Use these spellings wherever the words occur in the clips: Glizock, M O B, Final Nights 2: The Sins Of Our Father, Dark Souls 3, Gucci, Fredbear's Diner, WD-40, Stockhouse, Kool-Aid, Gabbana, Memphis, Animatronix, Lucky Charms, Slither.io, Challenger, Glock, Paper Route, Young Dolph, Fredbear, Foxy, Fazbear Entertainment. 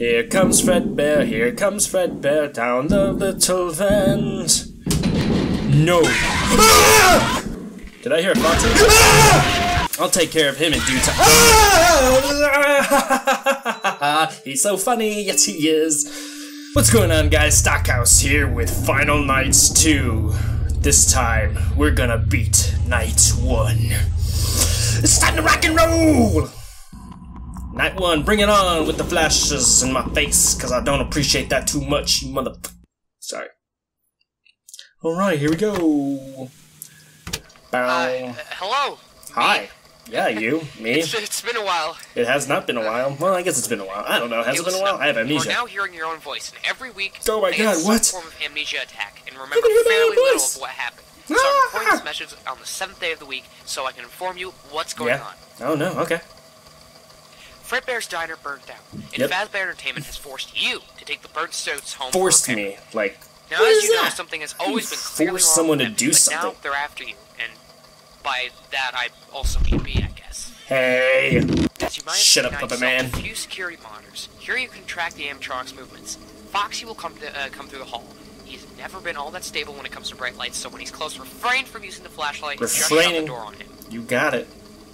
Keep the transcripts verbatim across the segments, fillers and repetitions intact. Here comes Fredbear, here comes Fredbear, down the little vent. No. Ah! Did I hear a fox? Ah! I'll take care of him in due time. Ah! He's so funny, yes he is. What's going on, guys? Stockhouse here with Final Nights two. This time, we're gonna beat Night one. It's time to rock and roll! Night one, bring it on with the flashes in my face, because I don't appreciate that too much, you mother... Sorry. Alright, here we go. Bow. Uh, hello. Hi. Me. Yeah, you. Me. It's, it's been a while. It has not been a while. Well, I guess it's been a while. I don't know. Has it, it been a while? I have amnesia. You're now hearing your own voice, and every week oh my I God, what? some form of amnesia attack, and remember fairly little of what happened. So ah! I'm recording this message on the seventh day of the week, so I can inform you what's going yeah. on. Oh no, okay. Fredbear's Diner burned down, and yep. Fazbear Entertainment has forced you to take the burnt suits home. Forced for me, like. Now, what as you that? know, something has always you been clearly force someone to do something. Now they're after you, and by that I also mean me, I guess. Hey! As you might Shut up, puppet man. A few security monitors. Here you can track the Animatronix movements. Foxy will come to, uh, come through the hall. He's never been all that stable when it comes to bright lights, so when he's close, refrain from using the flashlight. Refraining. And shut the door on him. You got it.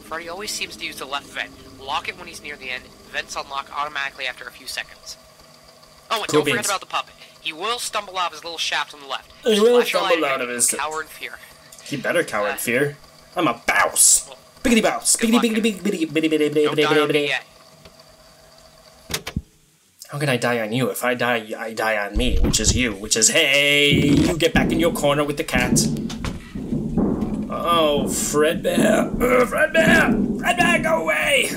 Freddy always seems to use the left vent. Lock it when he's near the end. Vents unlock automatically after a few seconds. Oh, and cool don't beans. forget about the puppet. He will stumble out of his little shaft on the left. He will stumble out of his... Cower in fear. He better cower uh, in fear. I'm a bouse. Well, biggity bouse. Biggity, biggity, biggity, biggity, biggity, biggity, biggity, biggity, biggity, biggity. How can I die on you? If I die, I die on me, which is you, which is, hey, you get back in your corner with the cat. Oh, Fredbear. Uh, Fredbear. Fredbear, go away.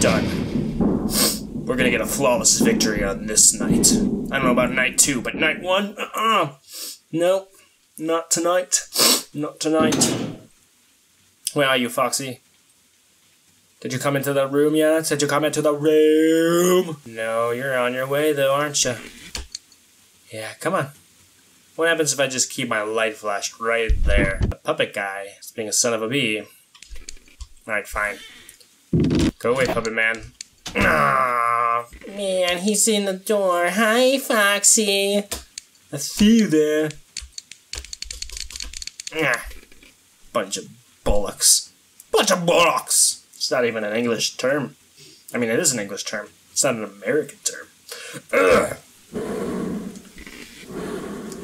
Done. We're gonna get a flawless victory on this night. I don't know about night two, but night one? Uh-uh. No, not tonight. Not tonight. Where are you, Foxy? Did you come into the room yet? Did you come into the room? No, you're on your way though, aren't you? Yeah, come on. What happens if I just keep my light flashed right there? The puppet guy is being a son of a bee. Alright, fine. Go away, puppet man. Aww, man, he's in the door. Hi, Foxy. I see you there. Ah, bunch of bollocks. Bunch of bollocks! It's not even an English term. I mean, it is an English term. It's not an American term. Ugh.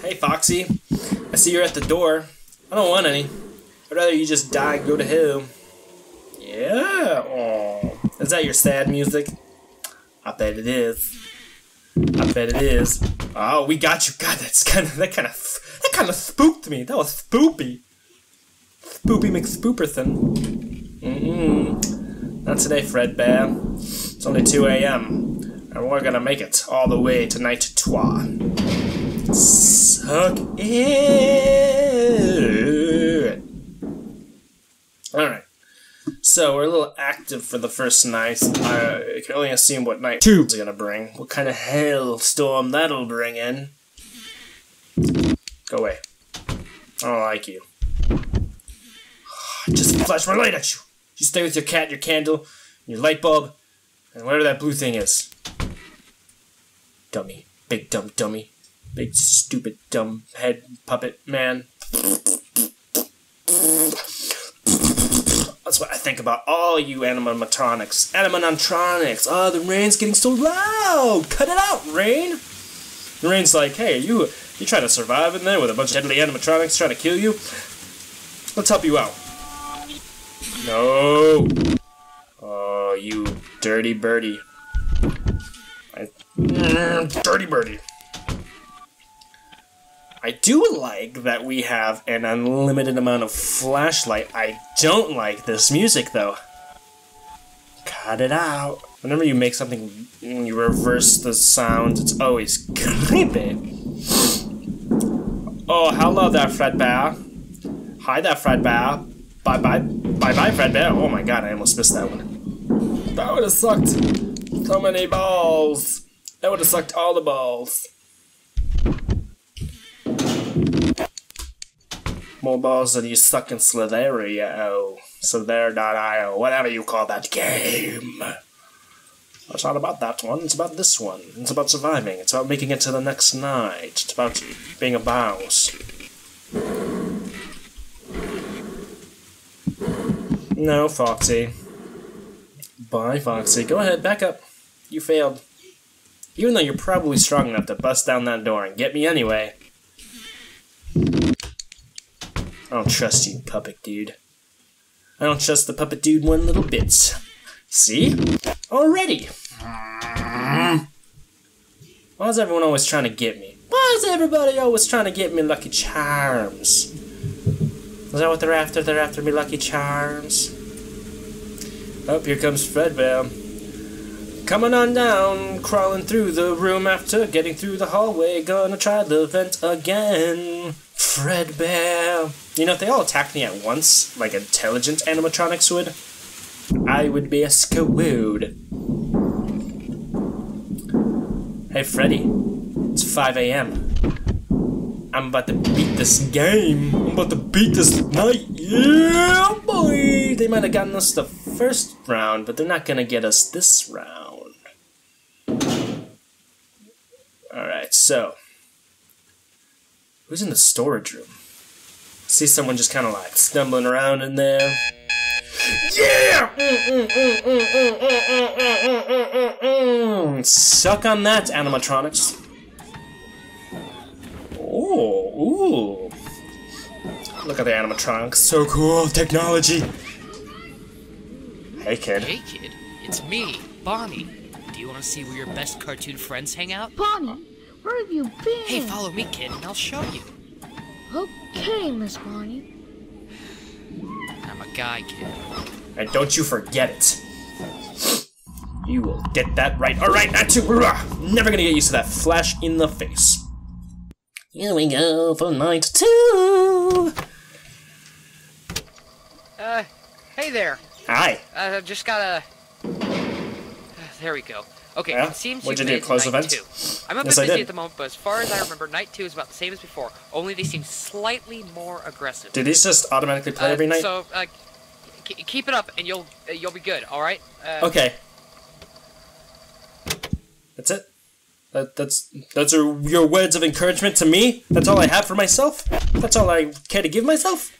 Hey, Foxy. I see you're at the door. I don't want any. I'd rather you just die and go to hell. Yeah. Aww. Is that your sad music? I bet it is. I bet it is. Oh, we got you. God, that's kind of that kind of that kind of spooked me. That was spoopy. Spoopy McSpooperson. Mm-mm. Not today, Fredbear. It's only two A M and we're gonna make it all the way to night two. Suck it. All right. So, we're a little active for the first night. I can only assume what night two is gonna bring. What kind of hailstorm that'll bring in. Go away. I don't like you. I just flash my light at you! You stay with your cat, your candle, your light bulb, and whatever that blue thing is. Dummy. Big dumb dummy. Big stupid dumb head puppet man. That's what I think about all you Animatronix. Animatronix! Oh, the rain's getting so loud! Cut it out, rain! The rain's like, hey, you you trying to survive in there with a bunch of deadly Animatronix trying to kill you? Let's help you out. No! Oh, you dirty birdie. I, mm, dirty birdie. I do like that we have an unlimited amount of flashlight. I don't like this music, though. Cut it out. Whenever you make something, you reverse the sound, it's always creepy. Oh, hello there, Fredbear. Hi there, Fredbear. Bye-bye. Bye-bye, Fredbear. Oh my god, I almost missed that one. That would've sucked so many balls. That would've sucked all the balls. More balls than you suck in Slither dot I O, Slither dot I O, whatever you call that game. It's not about that one, it's about this one. It's about surviving, it's about making it to the next night. It's about being a boss. No, Foxy. Bye, Foxy. Go ahead, back up. You failed. Even though you're probably strong enough to bust down that door and get me anyway. I don't trust you, puppet dude. I don't trust the puppet dude one little bit. See? Already! Why is everyone always trying to get me? Why is everybody always trying to get me, Lucky Charms? Is that what they're after? They're after me, Lucky Charms? Oh, here comes Fredbear. Coming on down, crawling through the room after getting through the hallway. Gonna try the vent again. Fredbear. You know, if they all attacked me at once, like intelligent animatronics would, I would be a scawood. Hey, Freddy. It's five A M I'm about to beat this game. I'm about to beat this night. Yeah, boy! They might have gotten us the first round, but they're not gonna get us this round. Alright, so... who's in the storage room? I see someone just kind of like stumbling around in there. Yeah! Mm, mm, mm, mm, mm, mm, mm, mm, mm, mm. Suck on that, animatronics. Oh, ooh. Look at the animatronics. So cool, technology. Hey, kid. Hey, kid. It's me, Bonnie. Do you want to see where your best cartoon friends hang out? Bonnie? Where have you been? Hey, follow me, kid, and I'll show you. Okay, Miss Bonnie. I'm a guy, kid. And don't you forget it. You will get that right. Alright, not too. Never gonna get used to that flash in the face. Here we go for night two. Uh, hey there. Hi. I uh, just gotta. There we go. Okay, yeah. It seems What'd you did close event? Two. I'm a bit yes, busy at the moment, but as far as I remember, night two is about the same as before. Only they seem slightly more aggressive. Do these just automatically play uh, every night? So uh, keep it up, and you'll uh, you'll be good. All right. Uh, okay. That's it. That that's those are your words of encouragement to me. That's all I have for myself. That's all I care to give myself.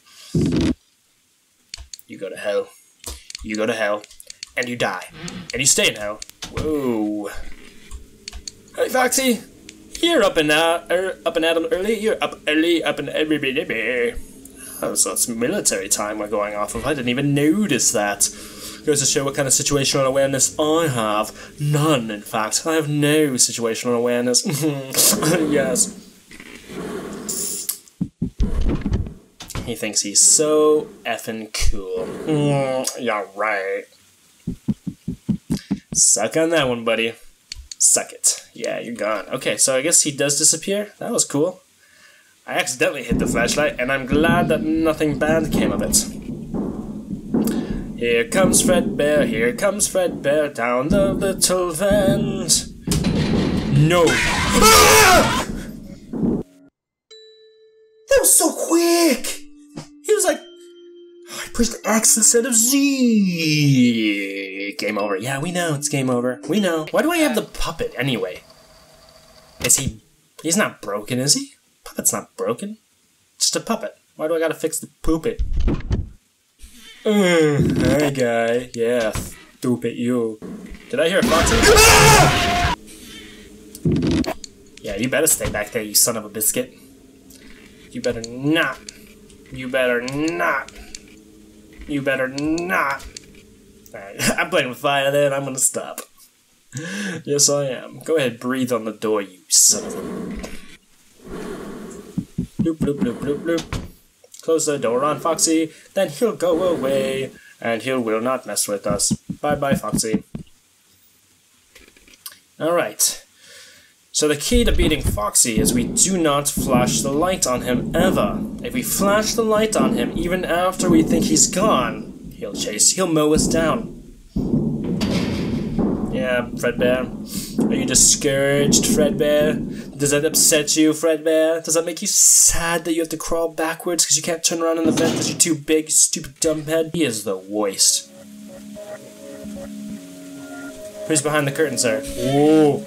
You go to hell. You go to hell, and you die, and you stay in hell. Whoa. Hey, Foxy. You're up and out, er, up and at 'em early. You're up early, up and everybody. Oh, so it's military time we're going off of. I didn't even notice that. Goes to show what kind of situational awareness I have. None, in fact. I have no situational awareness. Yes. He thinks he's so effing cool. Mm, you're right. Suck on that one, buddy. Suck it. Yeah, you're gone. Okay, so I guess he does disappear. That was cool. I accidentally hit the flashlight, and I'm glad that nothing bad came of it. Here comes Fredbear, here comes Fredbear, down the little vent. No. Ah! That was so quick! He was like... I pushed X instead of Z. Game over. Yeah, we know it's game over. We know. Why do I have the puppet anyway? Is he... he's not broken, is he? Puppet's not broken. Just a puppet. Why do I gotta fix the poopit? Mm, hi, guy. Yeah, stupid you. Did I hear a Foxy? Ah! Yeah, you better stay back there, you son of a biscuit. You better not. You better not. You better not. I'm playing with fire there, and I'm gonna stop. Yes, I am. Go ahead, breathe on the door, you son of a... Bloop, bloop, bloop, bloop, bloop. Close the door on Foxy, then he'll go away, and he will not mess with us. Bye-bye, Foxy. Alright. So the key to beating Foxy is we do not flash the light on him, ever. If we flash the light on him, even after we think he's gone... he'll chase, he'll mow us down. Yeah, Fredbear. Are you discouraged, Fredbear? Does that upset you, Fredbear? Does that make you sad that you have to crawl backwards because you can't turn around in the vent because you're too big, you stupid dumbhead? He is the worst. Who's behind the curtain, sir? Whoa.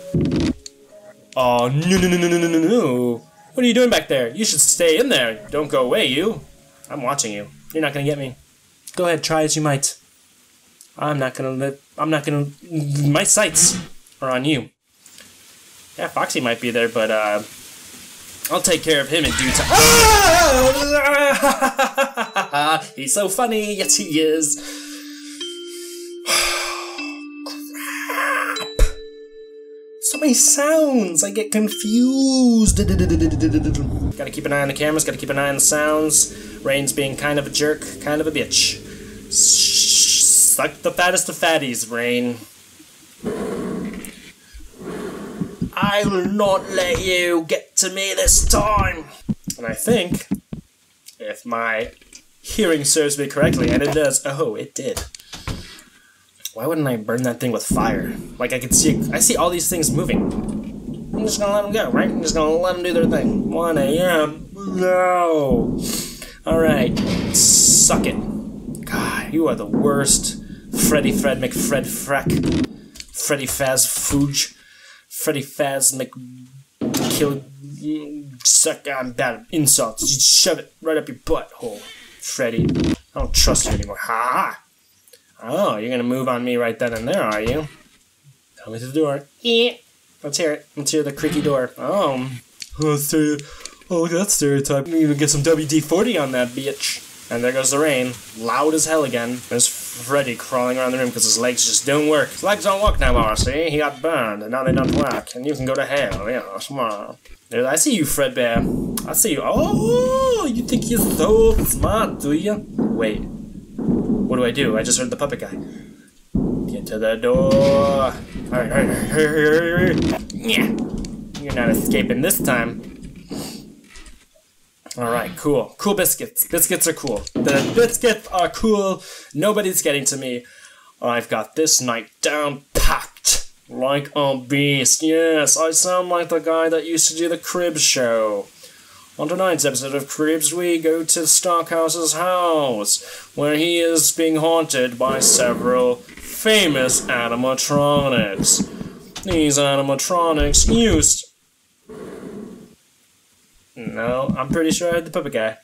Oh, no, no, no, no, no, no, no. What are you doing back there? You should stay in there. Don't go away, you. I'm watching you. You're not going to get me. Go ahead, try as you might. I'm not going to live. I'm not going to... My sights are on you. Yeah, Foxy might be there, but, uh... I'll take care of him in due time. Ah! He's so funny. Yes, he is. Crap. So many sounds. I get confused. Gotta keep an eye on the cameras. Gotta keep an eye on the sounds. Rain's being kind of a jerk. Kind of a bitch. Suck the fattest of fatties, Rain. I will not let you get to me this time! And I think, if my hearing serves me correctly, and it does, oh, it did. Why wouldn't I burn that thing with fire? Like, I can see, I see all these things moving. I'm just gonna let them go, right? I'm just gonna let them do their thing. one A M No! Alright, suck it. God, you are the worst. Freddy Fred McFred Frack. Freddy Faz Fooge. Freddy Faz Mc... Kill... Suck on bad insults. You shove it right up your butthole, Freddy. I don't trust you anymore. Ha ha! Oh, you're gonna move on me right then and there, are you? Tell me through the door. Yeah. Let's hear it. Let's hear the creaky door. Oh. Oh, that's stereotype. We even get some W D forty on that bitch. And there goes the rain. Loud as hell again. There's Freddy crawling around the room because his legs just don't work. His legs don't work no more, see? He got burned, and now they don't work. And you can go to hell, yeah, come on. I see you, Fredbear. I see you. Oh, you think you're so smart, do you? Wait. What do I do? I just heard the puppet guy. Get to the door. All right, all right, hurry, hurry. Yeah. You're not escaping this time. Alright, cool. Cool biscuits. Biscuits are cool. The biscuits are cool. Nobody's getting to me. I've got this night down packed. Like a beast. Yes, I sound like the guy that used to do the Cribs show. On tonight's episode of Cribs, we go to Stockhouse's house, where he is being haunted by several famous animatronics. These animatronics used... No, I'm pretty sure I heard the puppet guy.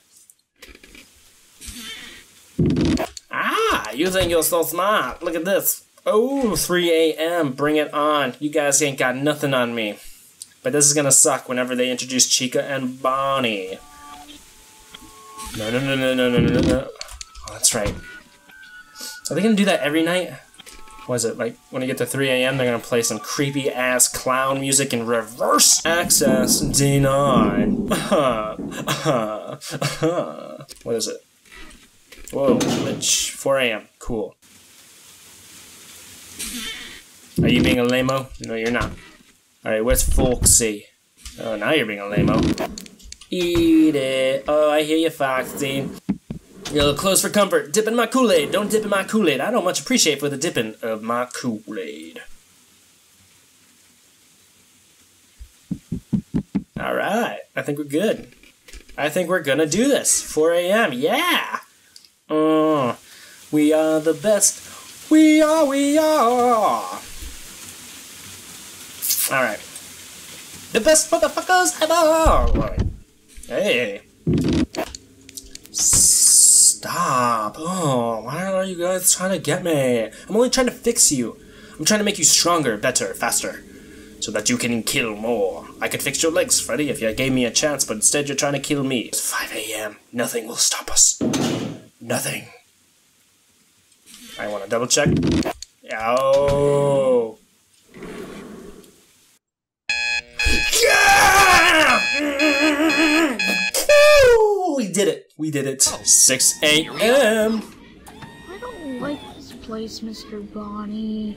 Ah, you think you're so smart. Look at this. Oh, three A M Bring it on. You guys ain't got nothing on me. But this is gonna suck whenever they introduce Chica and Bonnie. No, no, no, no, no, no, no, no. Oh, that's right. Are they gonna do that every night? What is it, like, when you get to three A M, they're gonna play some creepy-ass clown music in reverse? Access denied. Uh-huh. Uh-huh. Uh-huh. What is it? Whoa, glitch. four A M Cool. Are you being a lame-o? No, you're not. Alright, where's Foxy? Oh, now you're being a lame-o. Eat it. Oh, I hear you, Foxy. You're close for comfort. Dip in my Kool-Aid. Don't dip in my Kool-Aid. I don't much appreciate for the dipping of my Kool-Aid. Alright. I think we're good. I think we're gonna do this. four A M Yeah! Uh, we are the best. We are, we are! Alright. The best motherfuckers ever! Hey! Stop. Oh, why are you guys trying to get me? I'm only trying to fix you. I'm trying to make you stronger, better, faster. So that you can kill more. I could fix your legs, Freddy, if you gave me a chance, but instead you're trying to kill me. It's five A M Nothing will stop us. Nothing. I want to double check. Oh. Yeah! We did it! We did it! Oh. six A M I don't like this place, Mister Bonnie.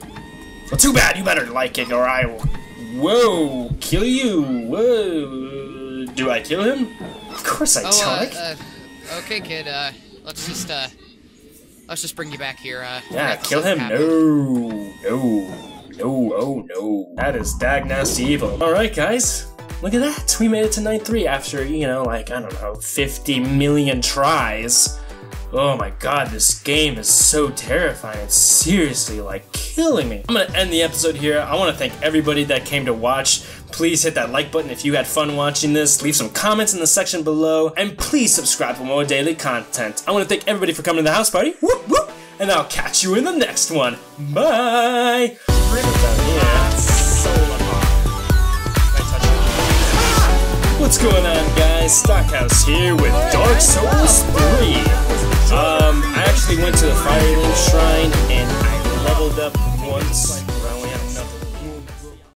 Well, too bad! You better like it, or I will... Whoa! Kill you! Whoa! Do I kill him? Of course I don't. Oh, uh, uh, okay, kid. Uh, let's just, uh... Let's just bring you back here, uh... Yeah, kill him! No! No! No, oh no. That is dag nasty evil. Alright, guys. Look at that! We made it to night three after, you know, like, I don't know, fifty million tries. Oh my god, this game is so terrifying. It's seriously like killing me. I'm gonna end the episode here. I want to thank everybody that came to watch. Please hit that like button if you had fun watching this. Leave some comments in the section below. And please subscribe for more daily content. I want to thank everybody for coming to the house party. Whoop whoop. And I'll catch you in the next one. Bye. What's going on, guys? Stockhouse here with Dark Souls three.